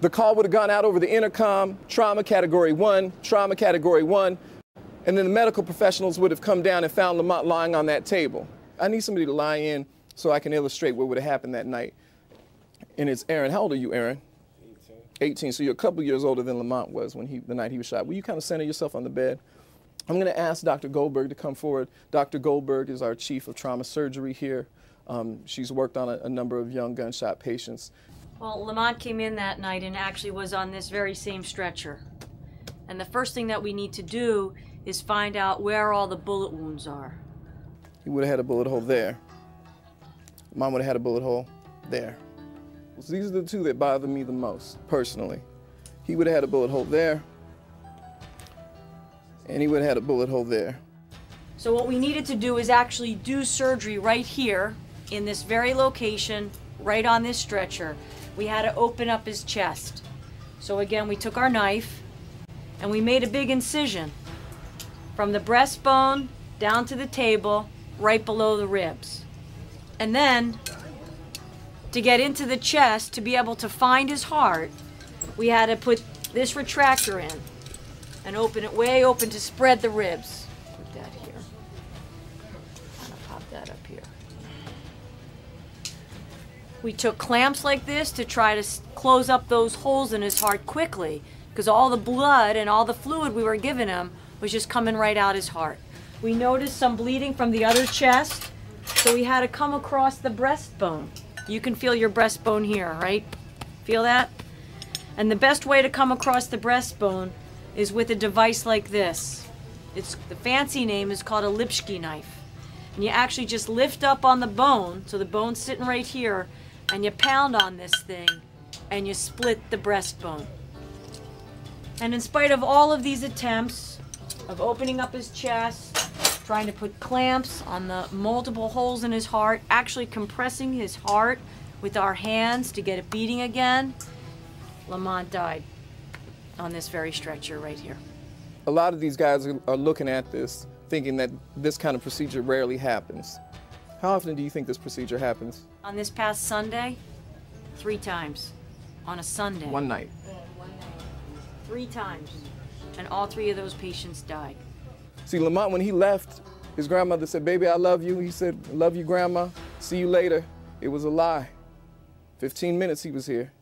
the call would have gone out over the intercom, trauma category one, and then the medical professionals would have come down and found Lamont lying on that table. I need somebody to lie in so I can illustrate what would have happened that night. And it's Aaron. How old are you, Aaron? 18. 18, so you're a couple years older than Lamont was when the night he was shot. Will you kind of center yourself on the bed? I'm going to ask Dr. Goldberg to come forward. Dr. Goldberg is our chief of trauma surgery here. She's worked on a number of young gunshot patients. Well, Lamont came in that night and actually was on this very same stretcher. And the first thing that we need to do is find out where all the bullet wounds are. He would have had a bullet hole there. Mom would have had a bullet hole there. So these are the two that bother me the most, personally. He would have had a bullet hole there, and he would have had a bullet hole there. So what we needed to do is actually do surgery right here, in this very location, right on this stretcher. We had to open up his chest. So again, we took our knife and we made a big incision from the breastbone down to the table, right below the ribs. And then, to get into the chest, to be able to find his heart, we had to put this retractor in and open it way open to spread the ribs. Put that here. I'm gonna pop that up here. We took clamps like this to try to close up those holes in his heart quickly, because all the blood and all the fluid we were giving him was just coming right out his heart. We noticed some bleeding from the other chest, so we had to come across the breastbone. You can feel your breastbone here, right? Feel that? And the best way to come across the breastbone is with a device like this. The fancy name is called a Lipschke knife. And you actually just lift up on the bone, so the bone's sitting right here, and you pound on this thing, and you split the breastbone. And in spite of all of these attempts of opening up his chest, trying to put clamps on the multiple holes in his heart, actually compressing his heart with our hands to get it beating again, Lamont died on this very stretcher right here. A lot of these guys are looking at this thinking that this kind of procedure rarely happens. How often do you think this procedure happens? On this past Sunday, 3 times. On a Sunday. One night. Yeah, one night. 3 times. And all 3 of those patients died. See, Lamont, when he left, his grandmother said, "Baby, I love you." He said, "Love you, Grandma. See you later." It was a lie. 15 minutes he was here.